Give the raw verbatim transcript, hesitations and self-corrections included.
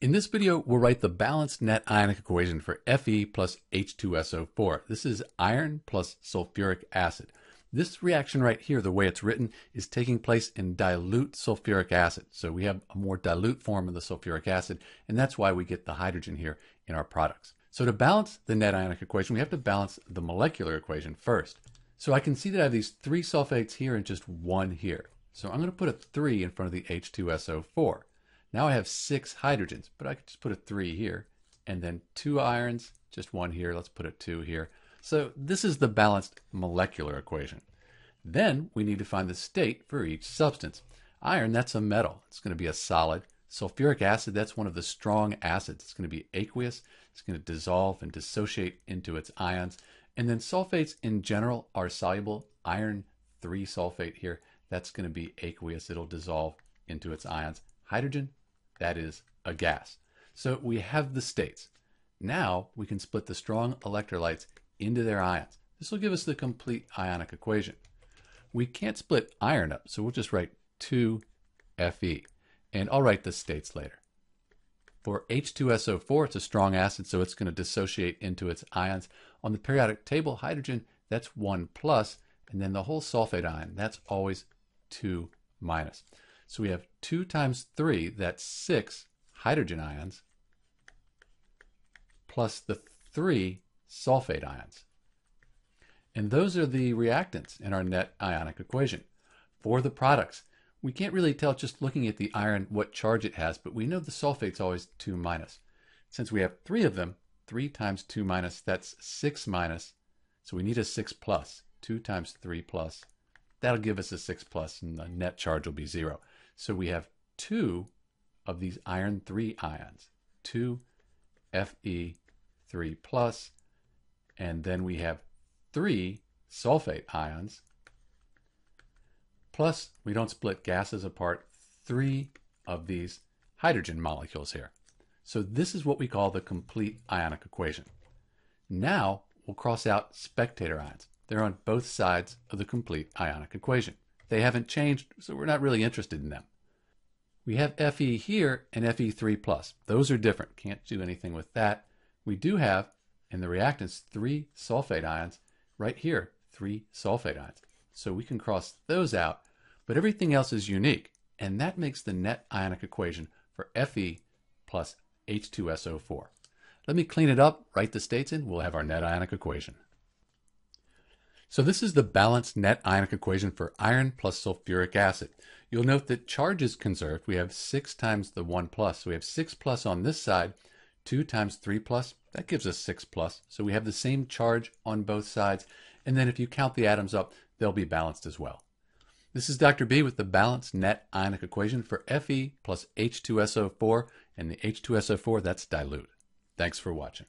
In this video, we'll write the balanced net ionic equation for Fe plus H two S O four. This is iron plus sulfuric acid. This reaction right here, the way it's written, is taking place in dilute sulfuric acid. So we have a more dilute form of the sulfuric acid, and that's why we get the hydrogen here in our products. So to balance the net ionic equation, we have to balance the molecular equation first. So I can see that I have these three sulfates here and just one here. So I'm going to put a three in front of the H two S O four. Now I have six hydrogens, but I could just put a three here, and then two irons, just one here, let's put a two here. So this is the balanced molecular equation. Then we need to find the state for each substance. Iron, that's a metal, it's going to be a solid. Sulfuric acid, that's one of the strong acids, it's going to be aqueous, it's going to dissolve and dissociate into its ions. And then sulfates in general are soluble. Iron three sulfate here, that's going to be aqueous, it'll dissolve into its ions. Hydrogen, that is a gas. So we have the states. Now we can split the strong electrolytes into their ions. This will give us the complete ionic equation. We can't split iron up, so we'll just write two F E. And I'll write the states later. For H two S O four, it's a strong acid, so it's going to dissociate into its ions. On the periodic table, hydrogen, that's one plus, and then the whole sulfate ion, that's always two minus. So we have two times three, that's six hydrogen ions, plus the three sulfate ions. And those are the reactants in our net ionic equation. For the products, we can't really tell just looking at the iron what charge it has, but we know the sulfate's always two minus. Since we have three of them, three times two minus, that's six minus. So we need a six plus, two times three plus. That'll give us a six plus, and the net charge will be zero. So we have two of these iron three ions, two F E three plus, and then we have three sulfate ions, plus, we don't split gases apart, three of these hydrogen molecules here. So this is what we call the complete ionic equation. Now we'll cross out spectator ions. They're on both sides of the complete ionic equation. They haven't changed, so we're not really interested in them. We have Fe here and F E three plus. Those are different. Can't do anything with that. We do have, in the reactants, three sulfate ions. Right here, three sulfate ions. So we can cross those out, but everything else is unique. And that makes the net ionic equation for Fe plus H two S O four. Let me clean it up, write the states in, we'll have our net ionic equation. So this is the balanced net ionic equation for iron plus sulfuric acid. You'll note that charge is conserved. We have six times the one plus. So we have six plus on this side, two times three plus, that gives us six plus. So we have the same charge on both sides. And then if you count the atoms up, they'll be balanced as well. This is Doctor B with the balanced net ionic equation for Fe plus H two S O four, and the H two S O four, that's dilute. Thanks for watching.